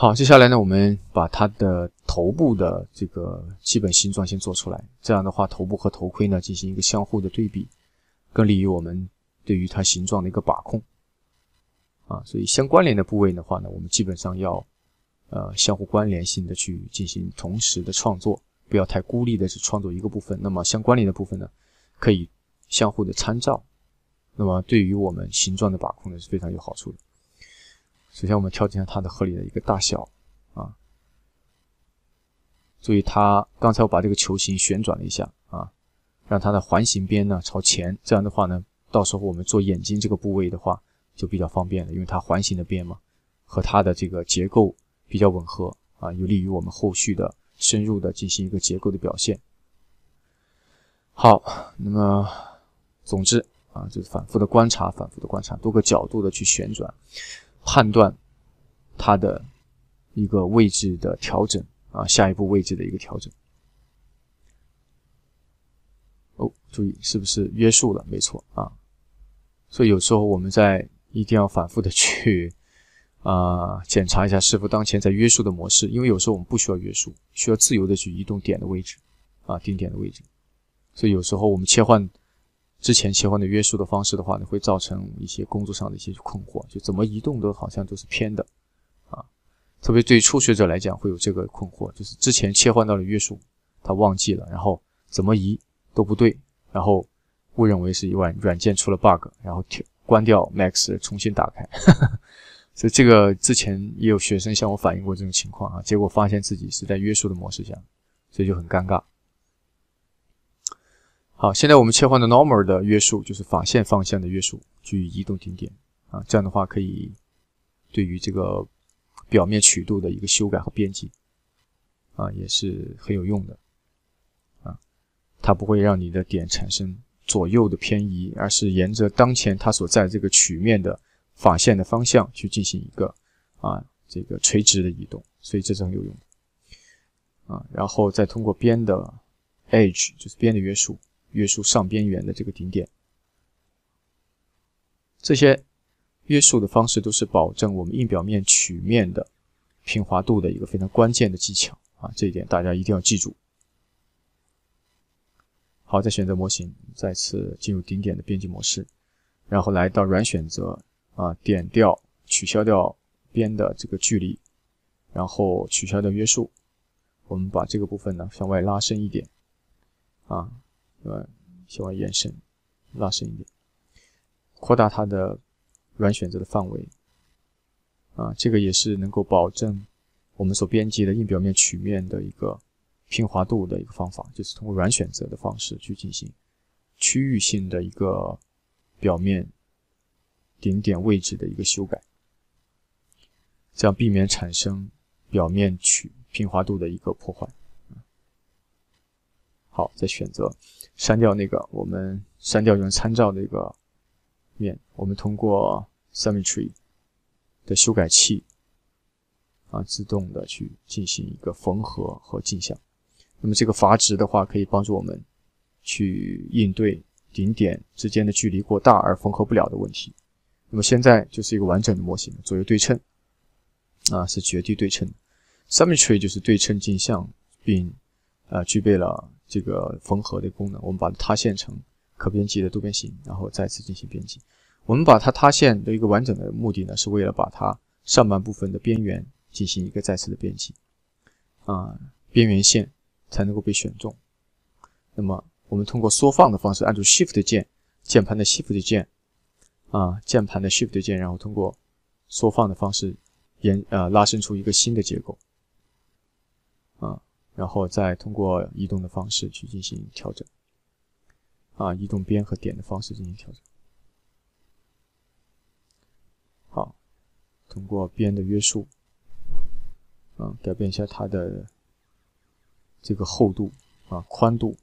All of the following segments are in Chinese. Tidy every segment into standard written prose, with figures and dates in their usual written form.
好，接下来呢，我们把它的头部的这个基本形状先做出来，这样的话，头部和头盔呢进行一个相互的对比，更利于我们对于它形状的一个把控。啊，所以相关联的部位的话呢，我们基本上要相互关联性的去进行同时的创作，不要太孤立的去创作一个部分。那么相关联的部分呢，可以相互的参照，那么对于我们形状的把控呢是非常有好处的。 首先，我们调整一下它的合理的一个大小啊。注意它，刚才我把这个球形旋转了一下啊，让它的环形边呢朝前，这样的话呢，到时候我们做眼睛这个部位的话就比较方便了，因为它环形的边嘛，和它的这个结构比较吻合啊，有利于我们后续的深入的进行一个结构的表现。好，那么总之啊，就是反复的观察，反复的观察，多个角度的去旋转。 判断它的一个位置的调整啊，下一步位置的一个调整。哦，注意是不是约束了？没错啊，所以有时候我们在一定要反复的去检查一下是否当前在约束的模式，因为有时候我们不需要约束，需要自由的去移动点的位置啊，定点的位置。所以有时候我们切换。 之前切换的约束的方式的话呢，会造成一些工作上的一些困惑，就怎么移动都好像都是偏的啊。特别对于初学者来讲，会有这个困惑，就是之前切换到了约束，他忘记了，然后怎么移都不对，然后误认为是软件出了 bug， 然后关掉 Max 重新打开。所以这个之前也有学生向我反映过这种情况啊，结果发现自己是在约束的模式下，所以就很尴尬。 好，现在我们切换的 normal 的约束就是法线方向的约束，去移动顶点啊，这样的话可以对于这个表面曲度的一个修改和编辑啊，也是很有用的啊。它不会让你的点产生左右的偏移，而是沿着当前它所在这个曲面的法线的方向去进行一个这个垂直的移动，所以这是很有用的啊。然后再通过边的 edge 就是边的约束。 约束上边缘的这个顶点，这些约束的方式都是保证我们硬表面曲面的平滑度的一个非常关键的技巧啊，这一点大家一定要记住。好，再选择模型，再次进入顶点的编辑模式，然后来到软选择啊，点掉取消掉边的这个距离，然后取消掉约束，我们把这个部分呢向外拉伸一点啊。 向外延伸，拉伸一点，扩大它的软选择的范围啊，这个也是能够保证我们所编辑的硬表面曲面的一个平滑度的一个方法，就是通过软选择的方式去进行区域性的一个表面顶点位置的一个修改，这样避免产生表面平滑度的一个破坏。 好，再选择删掉那个我们删掉原参照的一个面，我们通过 Symmetry 的修改器啊，自动的去进行一个缝合和镜像。那么这个阀值的话，可以帮助我们去应对顶点之间的距离过大而缝合不了的问题。那么现在就是一个完整的模型，左右对称啊是绝对对称的 ，Symmetry 就是对称镜像，并具备了。 这个缝合的功能，我们把它塌陷成可编辑的多边形，然后再次进行编辑。我们把它塌陷的一个完整的目的呢，是为了把它上半部分的边缘进行一个再次的编辑，边缘线才能够被选中。那么我们通过缩放的方式，按住 Shift 键，键盘的 Shift 键，键盘的 Shift 键，然后通过缩放的方式拉伸出一个新的结构，然后再通过移动的方式去进行调整，移动边和点的方式进行调整。好，通过边的约束，改变一下它的这个厚度宽度。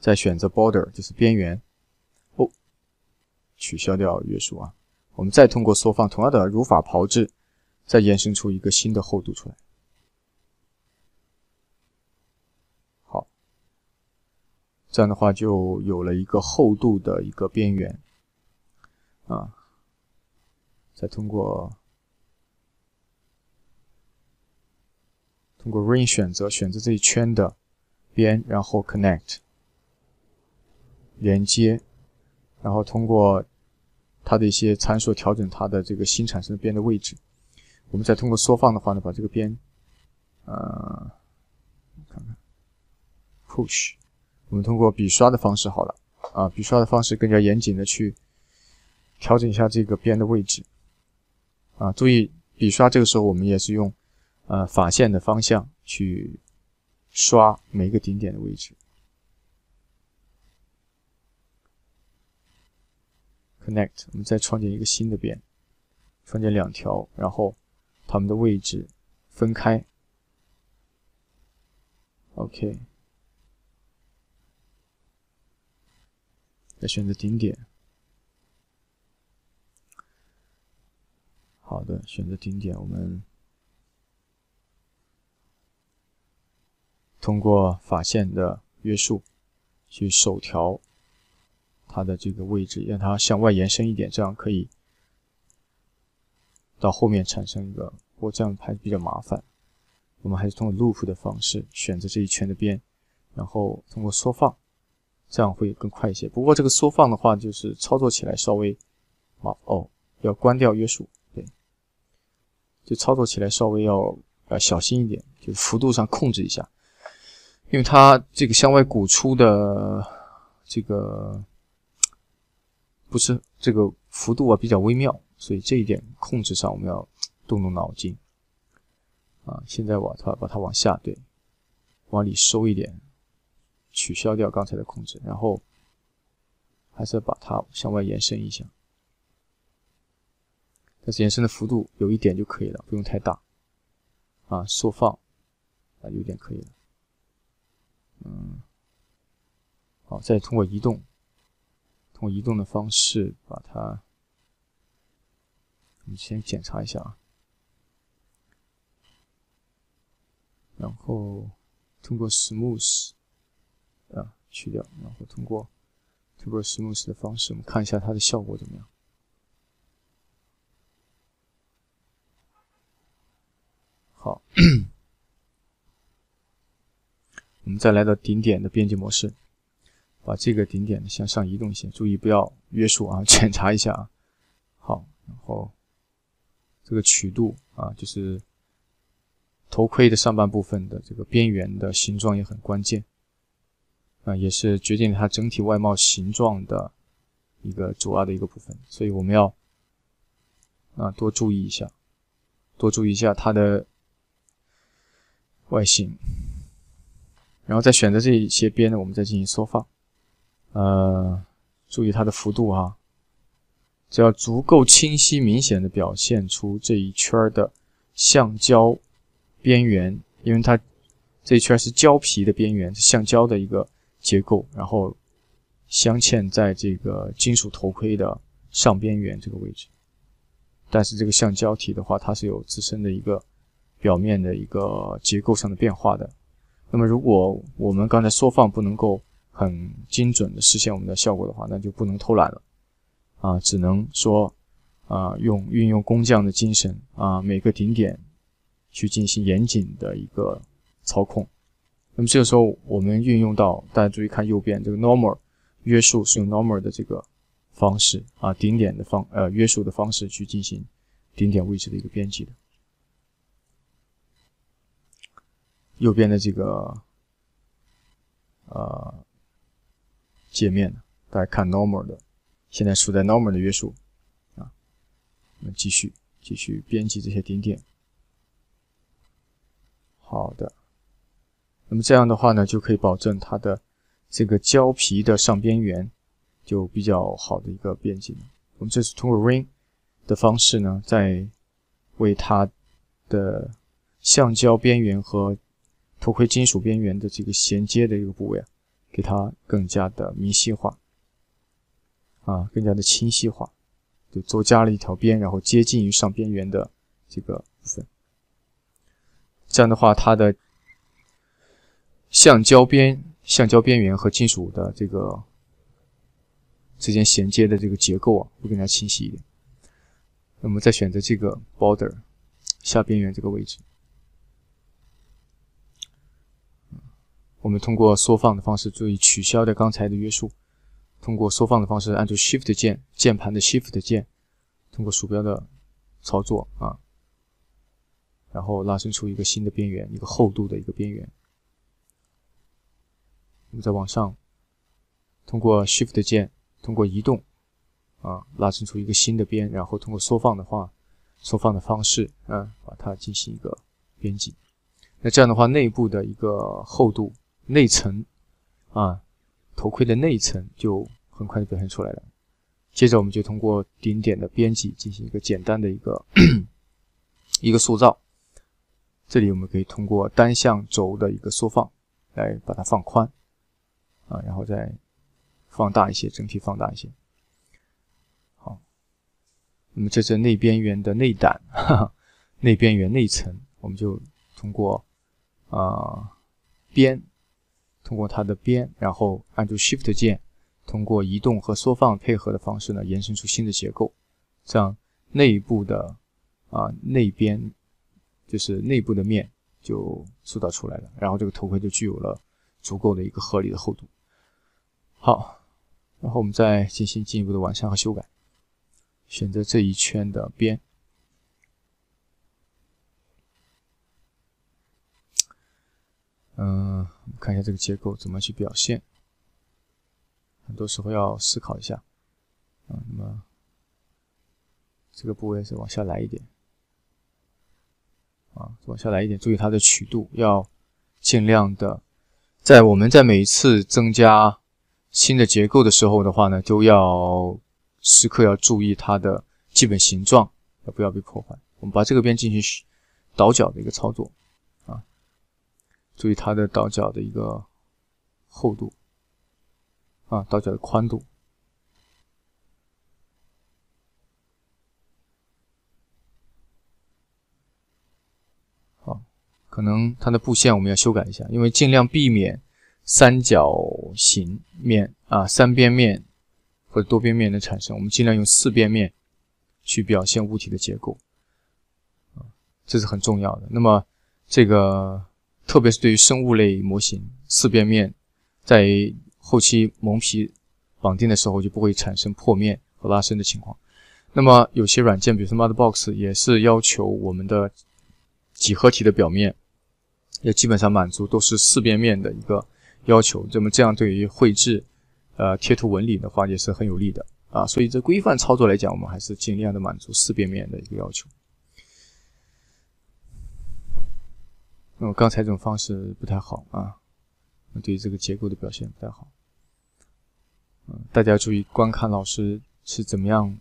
再选择 border 就是边缘，取消掉约束啊。 我们再通过缩放，同样的如法炮制，再延伸出一个新的厚度出来。好，这样的话就有了一个厚度的一个边缘啊，再通过 Ring 选择这一圈的边，然后 Connect 连接，然后通过它的一些参数调整它的这个新产生的边的位置。我们再通过缩放的话呢，把这个边，看看 Push， 我们通过笔刷的方式好了啊，笔刷的方式更加严谨的去调整一下这个边的位置啊。注意笔刷这个时候我们也是用法线的方向去刷每一个顶点的位置。Connect， 我们再创建一个新的边，创建两条，然后它们的位置分开。OK， 再选择顶点。好的，选择顶点，我们通过法线的约束去手调它的这个位置，让它向外延伸一点，这样可以到后面产生一个，不过这样还是比较麻烦。我们还是通过 loop 的方式选择这一圈的边，然后通过缩放，这样会更快一些。不过这个缩放的话，就是操作起来稍微要关掉约束，对，就操作起来稍微要小心一点，就幅度上控制一下，因为它这个向外鼓出的这个。不是这个幅度啊，比较微妙，所以这一点控制上我们要动脑筋啊。现在把它往下，对，往里收一点，取消掉刚才的控制，然后还是把它向外延伸一下，但是延伸的幅度有一点就可以了，不用太大啊。缩放啊，有点可以了，嗯，好，再通过移动。用移动的方式把它，我们先检查一下啊，然后通过 smooth 啊去掉，然后通过 smooth 的方式，我们看一下它的效果怎么样。好，我们再来到顶点的编辑模式。把这个顶点向上移动一些，注意不要约束啊，检查一下啊。好，然后这个曲度啊，就是头盔的上半部分的这个边缘的形状也很关键啊，也是决定了它整体外貌形状的一个主要的一个部分，所以我们要啊多注意一下，多注意一下它的外形，然后再选择这一些边呢，我们再进行缩放。注意它的幅度啊，只要足够清晰明显的表现出这一圈的橡胶边缘，因为它这一圈是胶皮的边缘，是橡胶的一个结构，然后镶嵌在这个金属头盔的上边缘这个位置。但是这个橡胶体的话，它是有自身的一个表面的一个结构上的变化的。那么如果我们刚才缩放不能够很精准的实现我们的效果的话，那就不能偷懒了啊，只能说啊，运用工匠的精神啊，每个顶点去进行严谨的一个操控。那么这个时候我们运用到，大家注意看右边这个 normal 约束，是用 normal 的这个方式啊，顶点的约束的方式去进行顶点位置的一个编辑的。右边的这个界面，大家看 normal 的，现在处在 normal 的约束啊。我们继续编辑这些顶点。好的，那么这样的话呢，就可以保证它的这个胶皮的上边缘就比较好的一个编辑。我们这次通过 ring 的方式呢，再为它的橡胶边缘和头盔金属边缘的这个衔接的一个部位啊，给它更加的明晰化啊，更加的清晰化，就多加了一条边，然后接近于上边缘的这个部分。这样的话，它的橡胶边缘和金属的这个之间衔接的这个结构啊，会更加清晰一点。那么再选择这个 border 下边缘这个位置，我们通过缩放的方式注意取消掉刚才的约束。通过缩放的方式，按住 Shift 键，键盘的 Shift 键，通过鼠标的操作啊，然后拉伸出一个新的边缘，一个厚度的一个边缘。我们再往上，通过 Shift 键，通过移动啊，拉伸出一个新的边，然后通过缩放的方式，把它进行一个编辑。那这样的话，内部的一个厚度，内层啊。 头盔的内层就很快就表现出来了。接着我们就通过顶点的编辑进行一个简单的一个塑造。这里我们可以通过单向轴的一个缩放来把它放宽啊，然后再放大一些，整体放大一些。好，那么这是内边缘的内胆，哈哈，内边缘内层，我们就通过边。 通过它的边，然后按住 Shift 键，通过移动和缩放配合的方式呢，延伸出新的结构。这样内部的内边就是内部的面就塑造出来了，然后这个头盔就具有了足够的一个合理的厚度。好，然后我们再进行进一步的完善和修改，选择这一圈的边。 我们看一下这个结构怎么去表现。很多时候要思考一下。那么这个部位是往下来一点，往下来一点，注意它的曲度，要尽量的，我们在每一次增加新的结构的时候的话呢，都要时刻要注意它的基本形状，不要被破坏。我们把这个边进行倒角的一个操作。 注意它的倒角的一个厚度啊，倒角的宽度。好，可能它的布线我们要修改一下，因为尽量避免三角形面啊、三边面或者多边面的产生，我们尽量用四边面去表现物体的结构啊，这是很重要的。那么这个。 特别是对于生物类模型，四边面在后期蒙皮绑定的时候就不会产生破面和拉伸的情况。那么有些软件，比如说 Motherbox， 也是要求我们的几何体的表面也基本上满足都是四边面的一个要求。那么这样对于绘制贴图纹理的话也是很有利的啊。所以这规范操作来讲，我们还是尽量的满足四边面的一个要求。 那么刚才这种方式不太好啊，对于这个结构的表现不太好。大家注意观看老师是怎么样，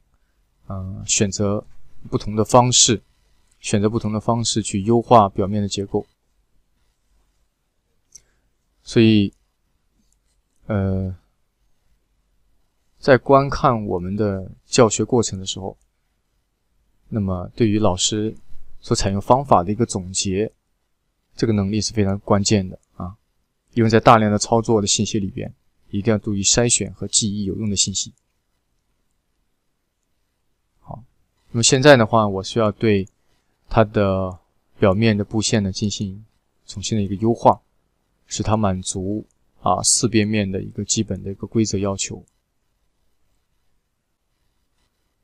选择不同的方式，去优化表面的结构。所以，在观看我们的教学过程的时候，那么对于老师所采用方法的一个总结。 这个能力是非常关键的啊，因为在大量的操作的信息里边，一定要注意筛选和记忆有用的信息。好，那么现在的话，我需要对它的表面的布线呢进行重新的一个优化，使它满足四边面的一个基本的一个规则要求。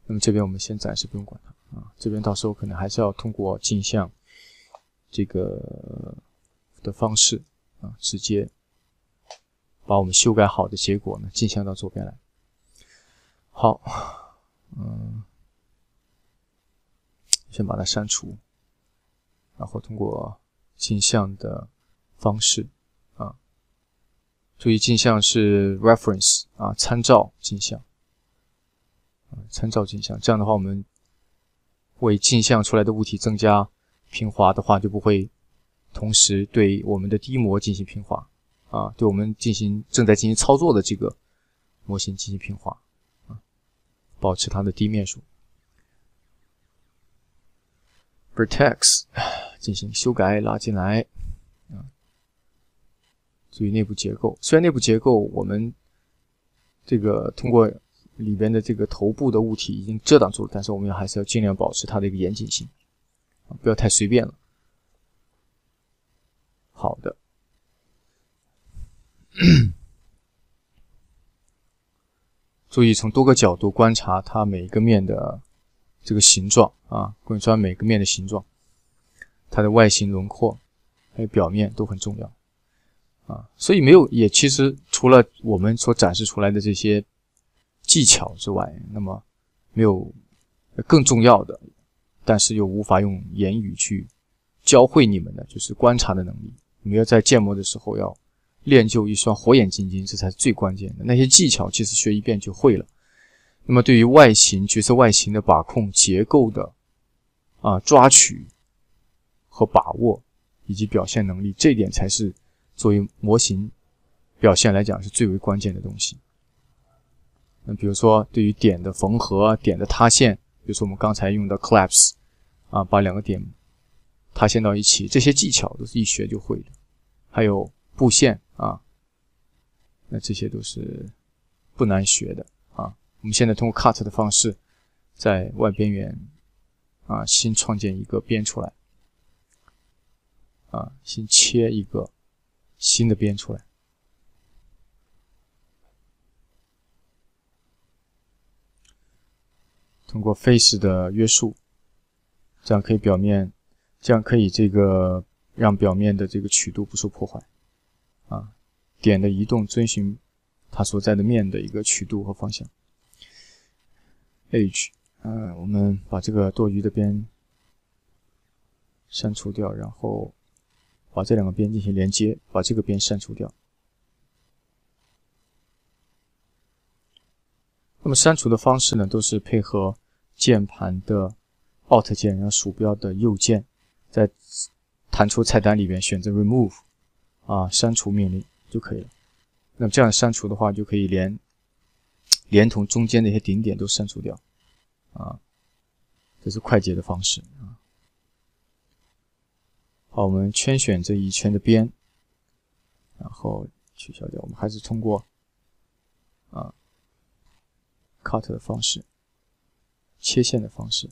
那么这边我们先暂时不用管它啊，这边到时候可能还是要通过镜像。 这个的方式啊，直接把我们修改好的结果呢，镜像到左边来。好，先把它删除，然后通过镜像的方式啊，注意镜像是 reference 啊，参照镜像，这样的话，我们为镜像出来的物体增加。 平滑的话就不会同时对我们的低模进行平滑啊，对我们正在进行操作的这个模型进行平滑啊，保持它的低面数。vertex 进行修改拉进来啊，注意内部结构。虽然内部结构我们这个通过里边的这个头部的物体已经遮挡住了，但是我们还是要尽量保持它的一个严谨性，不要太随便了。好的。注意从多个角度观察它每一个面的这个形状啊，观察每个面的形状，它的外形、轮廓还有表面都很重要啊。所以没有也其实除了我们所展示出来的这些技巧之外，那么没有更重要的，但是又无法用言语去教会你们的，就是观察的能力。你们要在建模的时候要练就一双火眼金睛，这才是最关键的。那些技巧其实学一遍就会了。那么对于外形、角色外形的把控、结构的抓取和把握，以及表现能力，这一点才是作为模型表现来讲是最为关键的东西。那比如说对于点的缝合、点的塌陷，比如说我们刚才用的 collapse 啊，把两个点塌陷到一起，这些技巧都是一学就会的。还有布线啊，那这些都是不难学的啊。我们现在通过 cut 的方式，在外边缘啊，新创建一个边出来啊，新切一个新的边出来。通过 face 的约束，这样可以表面，这样可以这个让表面的这个曲度不受破坏。啊，点的移动遵循它所在的面的一个曲度和方向。Edge， 我们把这个多余的边删除掉，然后把这两个边进行连接，把这个边删除掉。那么删除的方式呢，都是配合键盘的 Alt 键，然后鼠标的右键，在弹出菜单里边选择 Remove。啊，删除命令就可以了。那么这样删除的话，就可以连同中间的一些顶点都删除掉。啊，这是快捷的方式啊。好，我们圈选这一圈的边，然后取消掉。我们还是通过cut 的方式，切线的方式，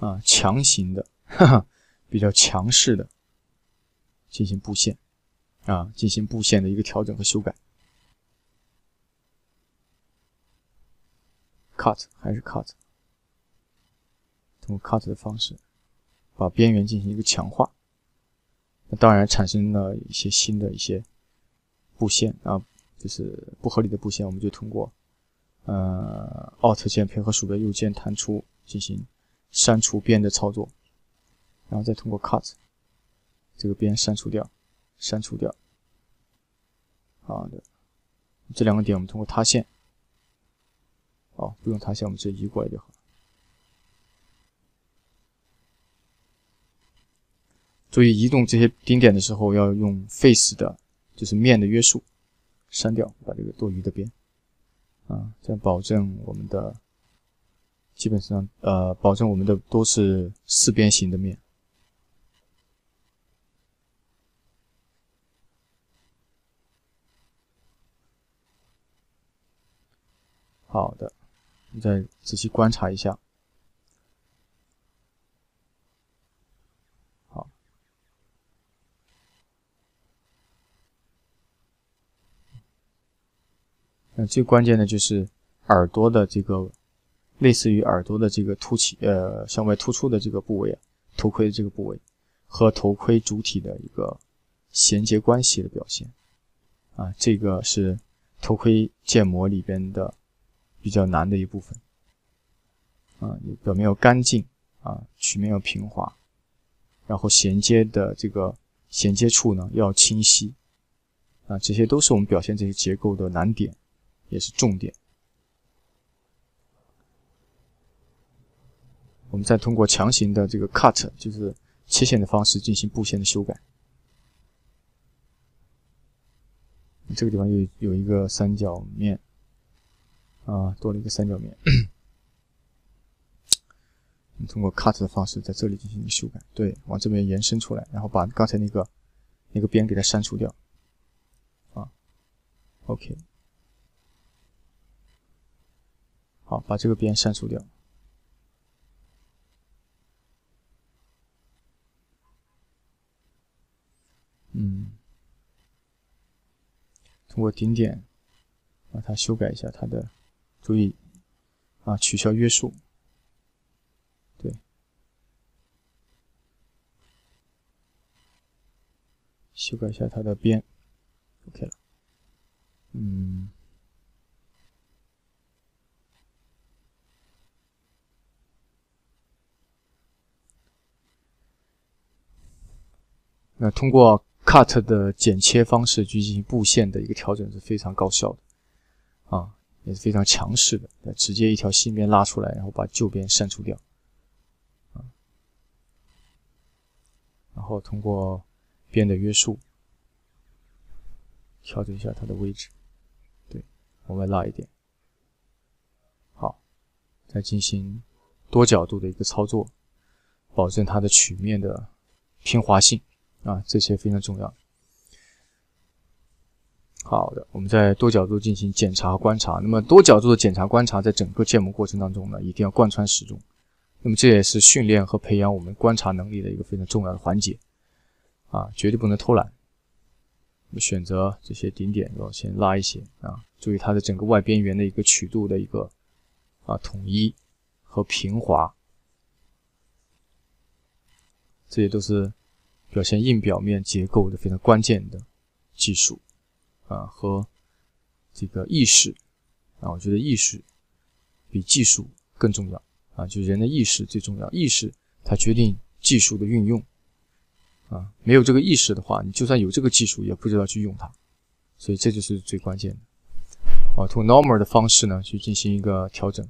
啊，强行的，哈哈。比较强势的进行布线啊，进行布线的一个调整和修改。cut 还是 cut， 通过 cut 的方式把边缘进行一个强化。那当然产生了一些新的一些布线啊，就是不合理的布线，我们就通过Alt 键配合鼠标右键弹出进行删除边的操作。然后再通过 cut 这个边删除掉，删除掉。好的，这两个点我们通过塌陷，哦，不用塌陷，我们直接移过来就好。注意移动这些顶点的时候要用 face 的，就是面的约束，删掉，把这个多余的边，啊，这样保证我们的基本上保证我们的都是四边形的面。好的，你再仔细观察一下。好，那最关键的就是耳朵的这个，类似于耳朵的这个凸起，向外突出的这个部位啊，头盔的这个部位和头盔主体的一个衔接关系的表现啊，这个是头盔建模里边的。比较难的一部分啊，表面要干净啊，曲面要平滑，然后衔接的这个衔接处呢要清晰啊，这些都是我们表现这些结构的难点，也是重点。我们再通过强行的这个 cut， 就是切线的方式进行布线的修改。这个地方有一个三角面。啊，多了一个三角面。通过 cut 的方式在这里进行一个修改，对，往这边延伸出来，然后把刚才那个边给它删除掉。啊 ，OK，好，把这个边删除掉。通过顶点把它修改一下它的，注意啊，取消约束。 修改一下它的边 ，OK 了。那通过 Cut 的剪切方式去进行布线的一个调整是非常高效的，啊，也是非常强势的。直接一条新边拉出来，然后把旧边删除掉，啊，然后通过 边的约束，调整一下它的位置，对，往外拉一点。好，再进行多角度的一个操作，保证它的曲面的平滑性啊，这些非常重要。好的，我们在多角度进行检查和观察。那么多角度的检查观察，在整个建模过程当中呢，一定要贯穿始终。那么这也是训练和培养我们观察能力的一个非常重要的环节。 啊，绝对不能偷懒。我们选择这些顶点，然后先拉一些啊，注意它的整个外边缘的一个曲度的一个啊统一和平滑，这些都是表现硬表面结构的非常关键的技术啊和这个意识啊，我觉得意识比技术更重要啊，就人的意识最重要，意识它决定技术的运用。 啊，没有这个意识的话，你就算有这个技术，也不知道去用它，所以这就是最关键的。啊，通过 normal 的方式呢，去进行一个调整。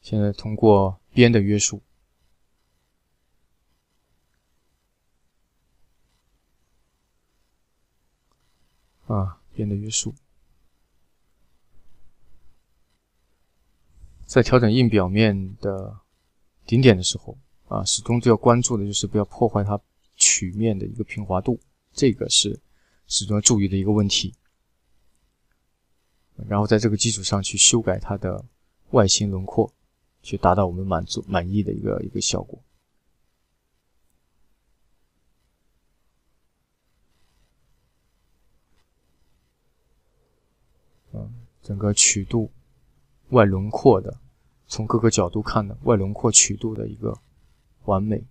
现在通过边的约束。 啊，边的约束，在调整硬表面的顶点的时候，啊，始终都要关注的就是不要破坏它曲面的一个平滑度，这个是始终要注意的一个问题。然后在这个基础上去修改它的外形轮廓，去达到我们满意的一个效果。 整个曲度、外轮廓的，从各个角度看的外轮廓曲度的一个完美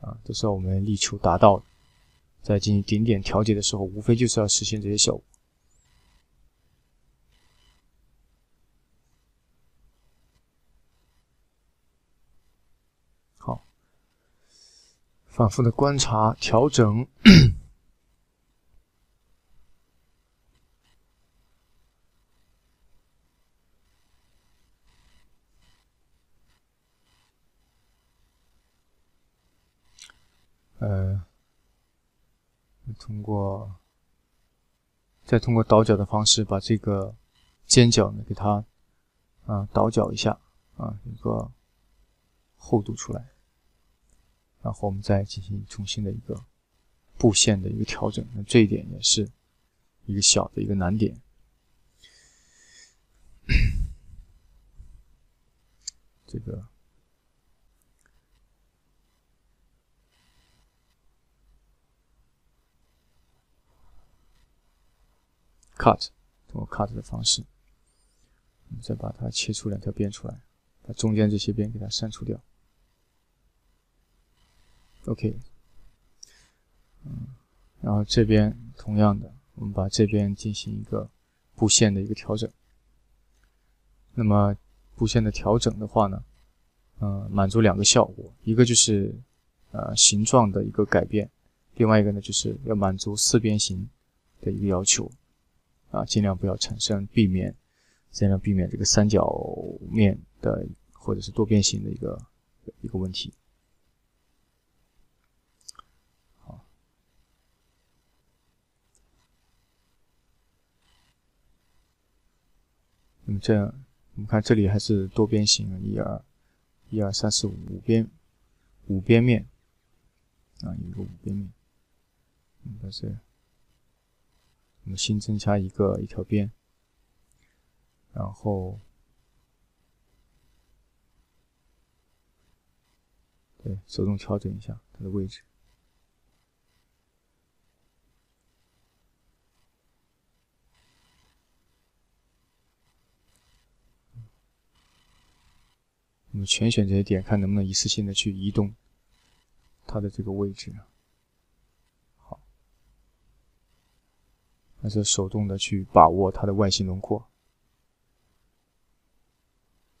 啊，这是我们力求达到的。在进行顶点调节的时候，无非就是要实现这些效果。好，反复的观察、调整。再通过倒角的方式把这个尖角呢给它啊倒角一下啊，一个厚度出来，然后我们再进行重新的一个布线的一个调整。那这一点也是一个小的一个难点。这个。 cut， 通过 cut 的方式，我们再把它切出两条边出来，把中间这些边给它删除掉。OK， 然后这边同样的，我们把这边进行一个布线的一个调整。那么布线的调整的话呢，满足两个效果，一个就是形状的一个改变，另外一个呢就是要满足四边形的一个要求。 啊，尽量不要产生尽量避免这个三角面的或者是多边形的一个问题。好，那么这样，我们看这里还是多边形，一二三四五边面啊，有一个五边面，到这，我们新增加一条边，然后，对，手动调整一下它的位置。 我们全选这些点，看能不能一次性的去移动它的这个位置。好，还是手动的去把握它的外形轮廓。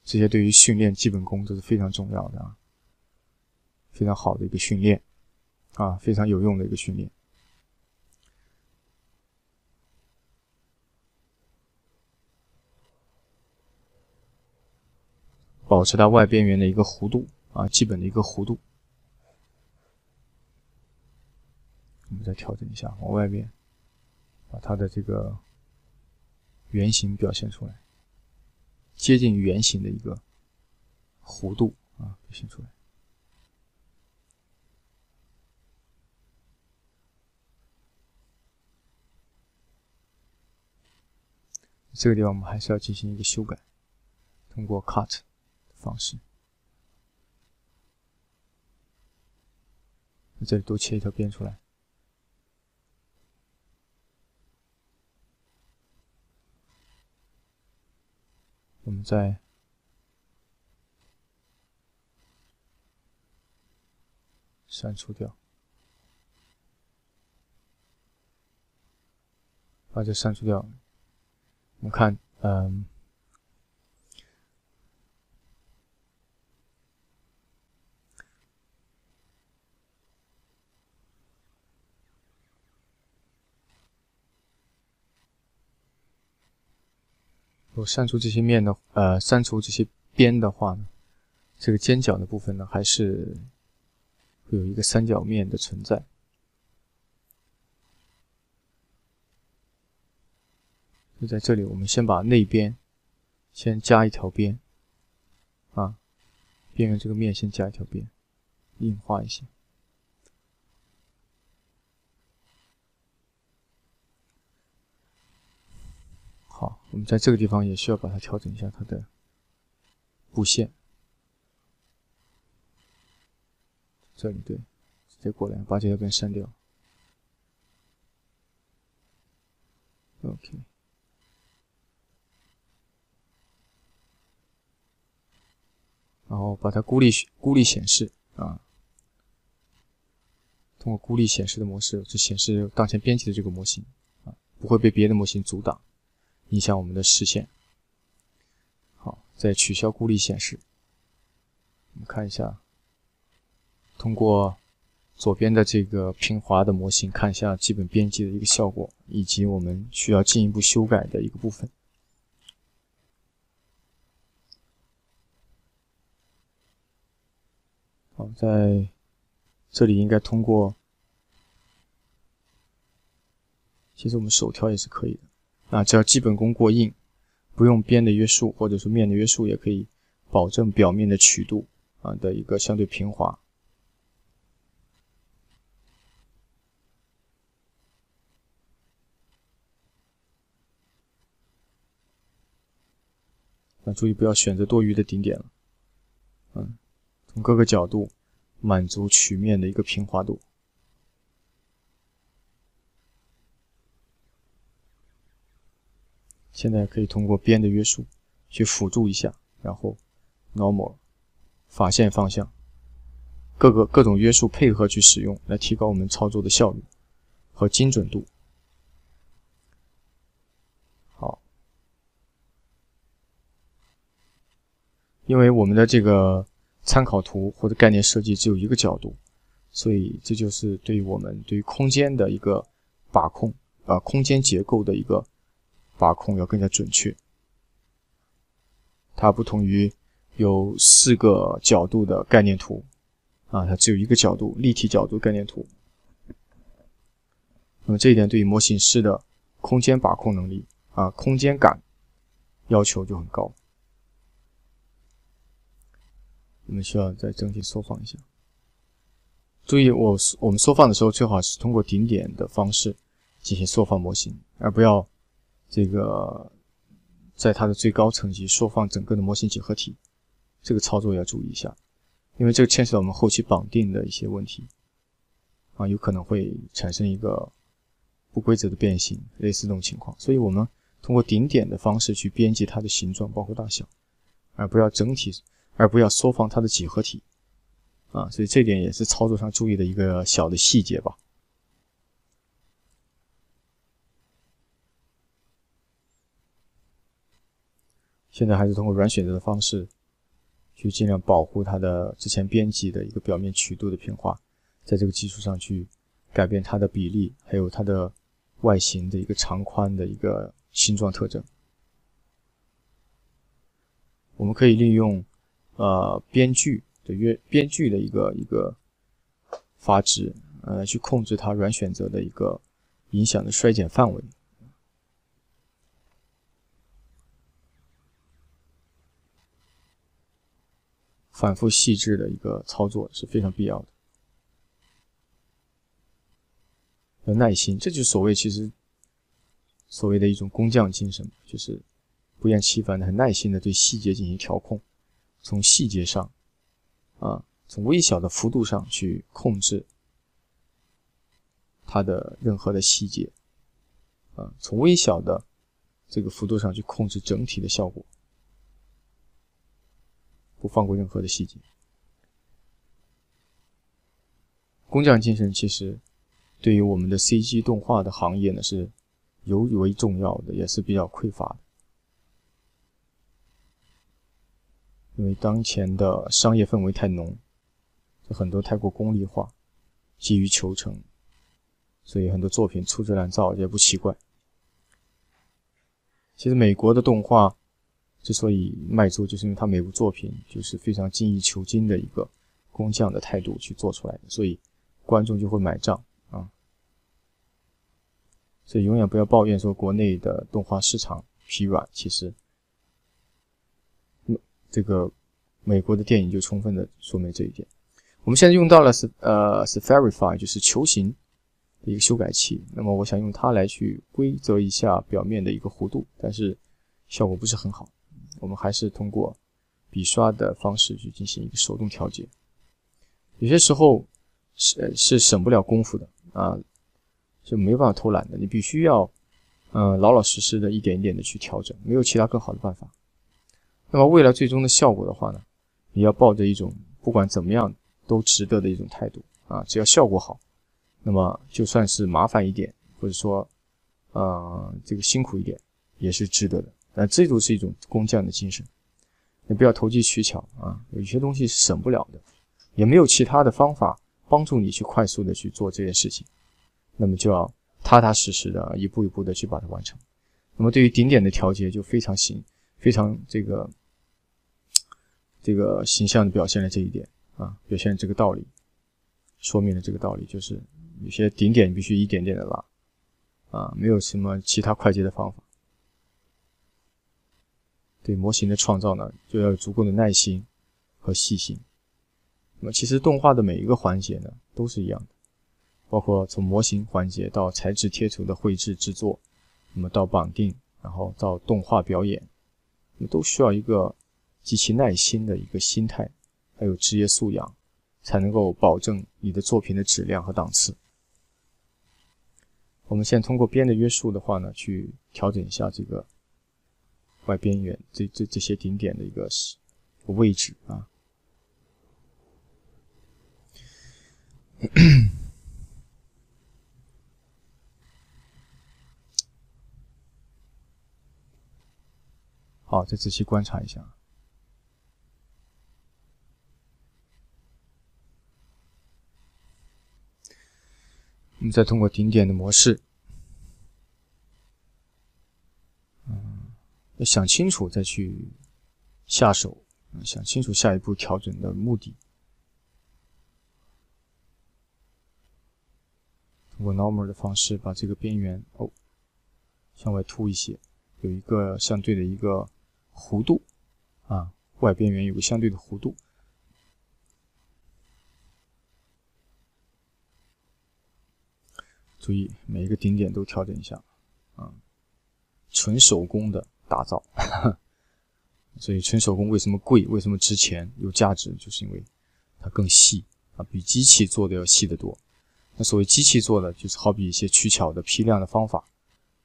这些对于训练基本功都是非常重要的啊，非常好的一个训练啊，非常有用的一个训练。保持它外边缘的一个弧度啊，基本的一个弧度。我们再调整一下，往外边，把它的这个圆形表现出来，接近圆形的一个弧度啊，表现出来。这个地方我们还是要进行一个修改，通过 Cut。 方式，在这里多切一条边出来，我们再删除掉，把这删除掉。我们看，我删除这些面的，删除这些边的话呢，这个尖角的部分呢，还是会有一个三角面的存在。就在这里，我们先把内边先加一条边，啊，边缘这个面先加一条边，硬化一些。好，我们在这个地方也需要把它调整一下它的布线，这里对，直接过来把这条边删掉。OK， 然后把它孤立显示啊，通过孤立显示的模式，就显示当前编辑的这个模型啊，不会被别的模型阻挡。 影响我们的视线。好，再取消孤立显示。我们看一下，通过左边的这个平滑的模型，看一下基本编辑的一个效果，以及我们需要进一步修改的一个部分。好，在这里应该通过，其实我们手调也是可以的。 啊，只要基本功过硬，不用边的约束或者说面的约束，也可以保证表面的曲度啊的一个相对平滑。那注意不要选择多余的顶点了，嗯，从各个角度满足曲面的一个平滑度。 现在可以通过边的约束去辅助一下，然后 normal 法线方向，各种约束配合去使用，来提高我们操作的效率和精准度。好，因为我们的这个参考图或者概念设计只有一个角度，所以这就是对于我们对于空间的一个把控啊、空间结构的一个。 把控要更加准确，它不同于有4个角度的概念图啊，它只有一个角度，立体角度概念图。那么这一点对于模型师的空间把控能力啊，空间感要求就很高。我们需要再整体缩放一下，注意我们缩放的时候，最好是通过顶点的方式进行缩放模型，而不要这个在它的最高层级缩放整个的模型几何体。这个操作要注意一下，因为这个牵涉到我们后期绑定的一些问题啊，有可能会产生一个不规则的变形，类似这种情况。所以我们通过顶点的方式去编辑它的形状，包括大小，而不要缩放它的几何体啊，所以这点也是操作上注意的一个小的细节吧。现在还是通过软选择的方式，去尽量保护它的之前编辑的一个表面曲度的平滑，在这个基础上去改变它的比例，还有它的外形的一个长宽的一个形状特征。我们可以利用编剧的一个阀值，去控制它软选择的一个影响的衰减范围。反复细致的一个操作是非常必要的，有耐心，这就是所谓的一种工匠精神，就是不厌其烦的、很耐心的对细节进行调控，从细节上。从微小的幅度上去控制它的任何的细节，从微小的这个幅度上去控制整体的效果，不放过任何的细节。工匠精神其实对于我们的 CG 动画的行业呢是尤为重要的，也是比较匮乏的。因为当前的商业氛围太浓，很多太过功利化，急于求成，所以很多作品粗制滥造也不奇怪。其实美国的动画之所以卖座，就是因为它每部作品就是非常精益求精的一个工匠的态度去做出来的，所以观众就会买账啊。所以永远不要抱怨说国内的动画市场疲软，其实这个美国的电影就充分的说明这一点。我们现在用到了Spherify， 就是球形的一个修改器。那么我想用它来去规则一下表面的一个弧度，但是效果不是很好。我们还是通过笔刷的方式去进行一个手动调节。有些时候是省不了功夫的啊，是没办法偷懒的，你必须要老老实实的一点一点的去调整，没有其他更好的办法。那么为了最终的效果的话呢，也要抱着一种不管怎么样都值得的一种态度啊，只要效果好，那么就算是麻烦一点，或者说这个辛苦一点也是值得的。但这就是一种工匠的精神，你不要投机取巧啊，有些东西是省不了的，也没有其他的方法帮助你去快速的去做这件事情，那么就要踏踏实实的一步一步的去把它完成。那么对于顶点的调节就非常这个形象的表现了这一点啊，表现了这个道理，说明了这个道理，就是有些顶点必须一点点的拉啊，没有什么其他快捷的方法。对模型的创造呢，就要有足够的耐心和细心。那么其实动画的每一个环节呢都是一样的，包括从模型环节到材质贴图的绘制制作，那么到绑定，然后到动画表演。都需要一个极其耐心的一个心态，还有职业素养，才能够保证你的作品的质量和档次。我们现在通过边的约束的话呢，去调整一下这个外边缘这些顶点的一个位置啊。好，再仔细观察一下。我们再通过顶点的模式，要想清楚再去下手，想清楚下一步调整的目的。通过 normal 的方式把这个边缘向外凸一些，有一个相对的一个弧度啊，外边缘有个相对的弧度，注意每一个顶点都调整一下，纯手工的打造，所以纯手工为什么贵，为什么值钱有价值，就是因为它更细啊，比机器做的要细得多。那所谓机器做的，就是好比一些取巧的批量的方法，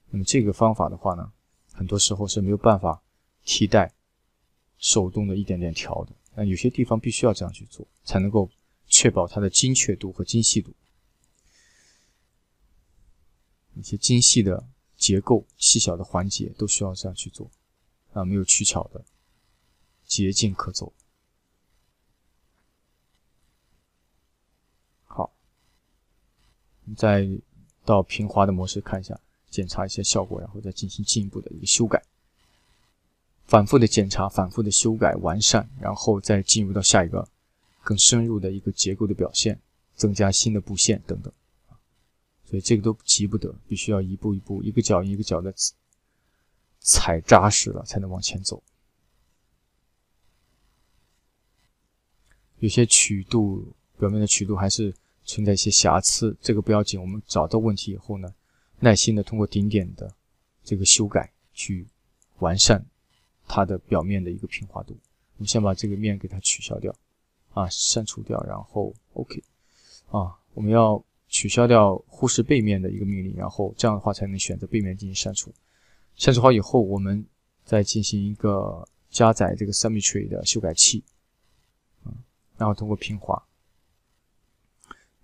那么这个方法的话呢，很多时候是没有办法替代手动的一点点调的，那有些地方必须要这样去做，才能够确保它的精确度和精细度。 一些精细的结构、细小的环节都需要这样去做，啊，没有取巧的捷径可走。好，再到平滑的模式看一下，检查一些效果，然后再进行进一步的一个修改，反复的检查、反复的修改、完善，然后再进入到下一个更深入的一个结构的表现，增加新的布线等等。 所以这个都急不得，必须要一步一步、一个脚印一个脚的踩扎实了，才能往前走。有些曲度，表面的曲度还是存在一些瑕疵，这个不要紧。我们找到问题以后呢，耐心的通过顶点的这个修改去完善它的表面的一个平滑度。我们先把这个面给它取消掉，啊，删除掉，然后 OK， 啊，我们要。 取消掉忽视背面的一个命令，然后这样的话才能选择背面进行删除。删除好以后，我们再进行一个加载这个 symmetry 的修改器，然后通过平滑。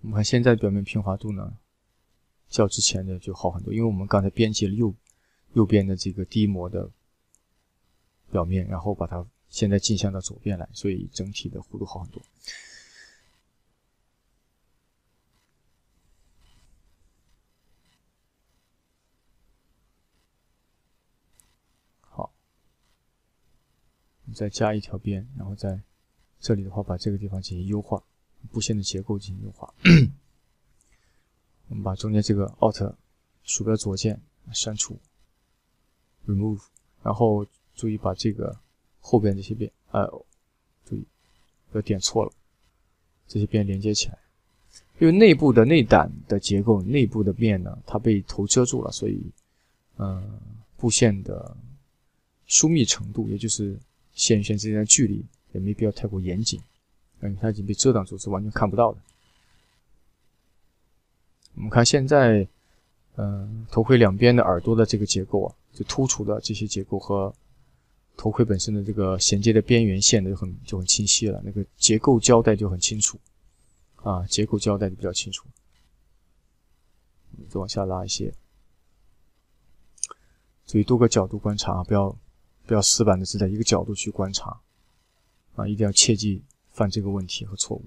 我们看现在表面平滑度呢，较之前的就好很多，因为我们刚才编辑了右边的这个低模的表面，然后把它现在镜像到左边来，所以整体的弧度好很多。 再加一条边，然后在这里的话，把这个地方进行优化，布线的结构进行优化。我们把中间这个 Alt 鼠标左键删除 ，Remove， 然后注意把这个后边这些边，注意不要点错了，这些边连接起来，因为内部的内胆的结构，内部的面呢，它被头遮住了，所以布线的疏密程度，也就是 线与线之间的距离也没必要太过严谨，因为它已经被遮挡住，是完全看不到的。我们看现在，头盔两边的耳朵的这个结构啊，就突出的这些结构和头盔本身的这个衔接的边缘线的就很清晰了，那个结构交代就很清楚，啊，结构交代就比较清楚。再往下拉一些，注意多个角度观察，不要死板的只在一个角度去观察，啊，一定要切记犯这个问题和错误。